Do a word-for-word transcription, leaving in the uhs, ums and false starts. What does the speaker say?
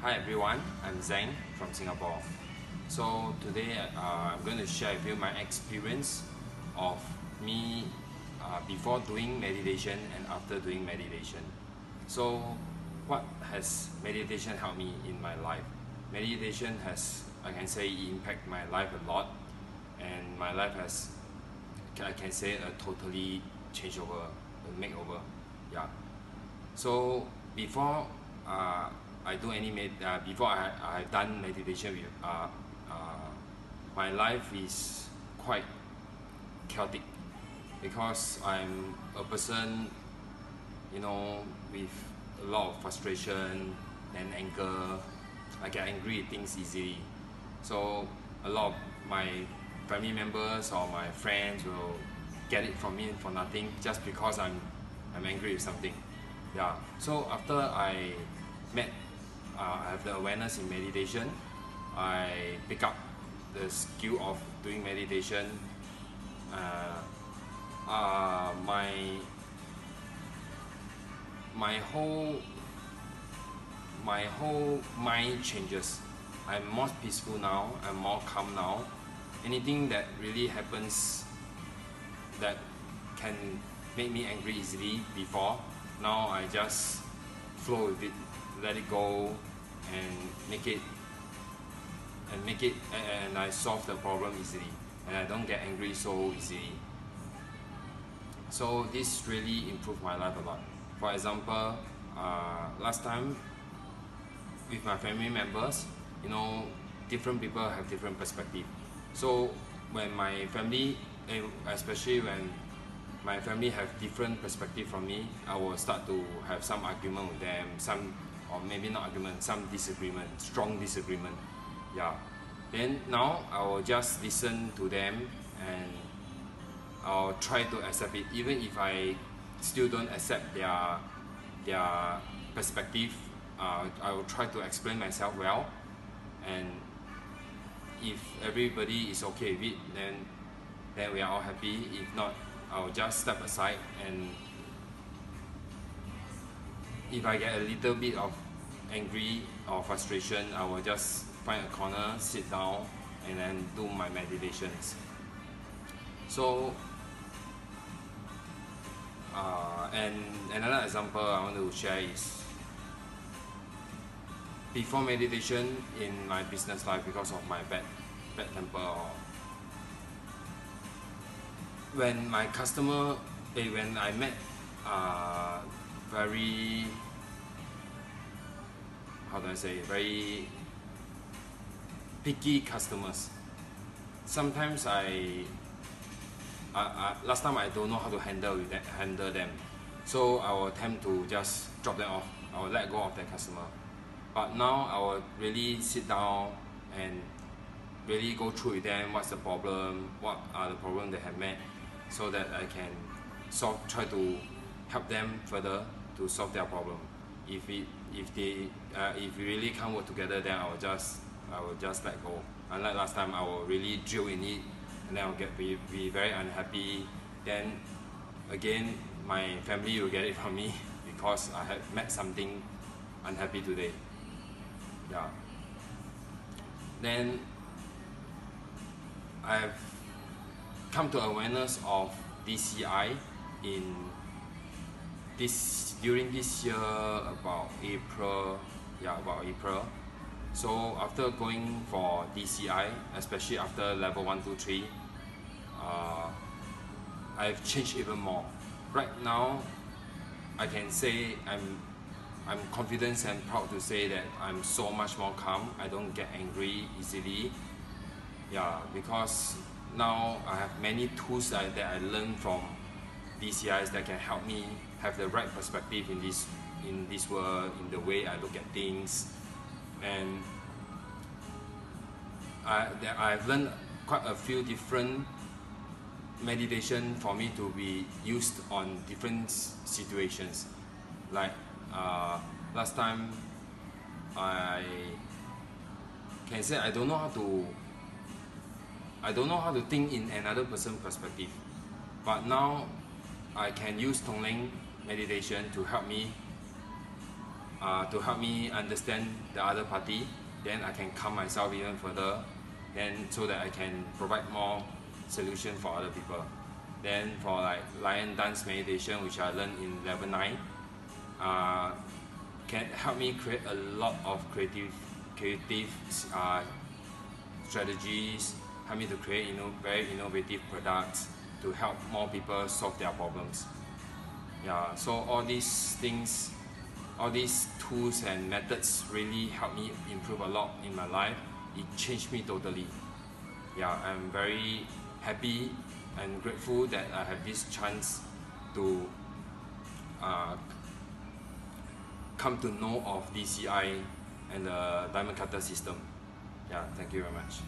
Hi everyone, I'm Zhang from Singapore. So today uh, I'm going to share with you my experience of me uh, before doing meditation and after doing meditation. So what has meditation helped me in my life? Meditation has, I can say, impacted my life a lot, and my life has, I can say, a totally change over, a makeover. Yeah. So before uh, I do any med uh, before I I've done meditation, with, uh, uh, my life is quite chaotic because I'm a person, you know, with a lot of frustration and anger. I get angry at things easily, so a lot of my family members or my friends will get it from me for nothing just because I'm I'm angry with something. Yeah. So after I met, uh, I have the awareness in meditation. I pick up the skill of doing meditation. Uh, uh, my my whole my whole mind changes. I'm more peaceful now. I'm more calm now. Anything that really happens that can make me angry easily before, now I just flow with it, let it go, and make it and make it and I solve the problem easily, and I don't get angry so easily. So this really improved my life a lot. For example, uh, last time with my family members, you know, different people have different perspective. So when my family, especially when my family have different perspective from me, I will start to have some argument with them, some, or maybe not argument, some disagreement, strong disagreement. Yeah. Then now I will just listen to them and I'll try to accept it, even if I still don't accept their their perspective. Uh, I will try to explain myself well, and if everybody is okay with it, then then we are all happy. If not, I'll just step aside, and if I get a little bit of angry or frustration, I will just find a corner, sit down, and then do my meditations. So uh, and another example I want to share is before meditation in my business life, because of my bad bad temper, or when my customer, eh, when I met uh, very, how do I say, very picky customers. Sometimes I, I, I last time I don't know how to handle with that, handle them, so I will attempt to just drop them off. I will let go of that customer. But now I will really sit down and really go through with them. What's the problem? What are the problems they have met, so that I can solve, try to help them further to solve their problem. If it, if they, uh, if we really can't work together, then I will just, I will just let go. Unlike last time, I will really drill in it, and then I'll get be, be very unhappy. Then again, my family will get it from me because I have met something unhappy today. Yeah. Then I've come to awareness of D C I in this during this year, about April. Yeah, about April. So after going for D C I, especially after level one, two, three, uh, I've changed even more. Right now, I can say I'm. I'm confident and proud to say that I'm so much more calm. I don't get angry easily. Yeah, because now I have many tools that, that I learned from D C Is that can help me have the right perspective in this in this world, in the way I look at things. And I, I've learned quite a few different meditation for me to be used on different situations. Like Uh, last time, I can say I don't know how to I don't know how to think in another person's perspective, but now I can use tonglen meditation to help me uh, to help me understand the other party. Then I can calm myself even further, then so that I can provide more solution for other people. Then for like lion dance meditation, which I learned in level nine, uh, can help me create a lot of creative, creative uh, strategies. Help me to create, you know, very innovative products to help more people solve their problems. Yeah, so all these things, all these tools and methods really helped me improve a lot in my life. It changed me totally. Yeah, I'm very happy and grateful that I have this chance to uh, come to know of D C I and the Diamond Cutter System. Yeah, thank you very much.